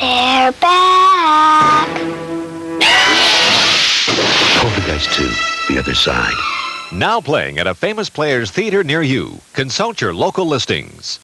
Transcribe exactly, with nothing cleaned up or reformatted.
They're back. Poltergeist two, The Other Side. Now playing at a famous players theater near you. Consult your local listings.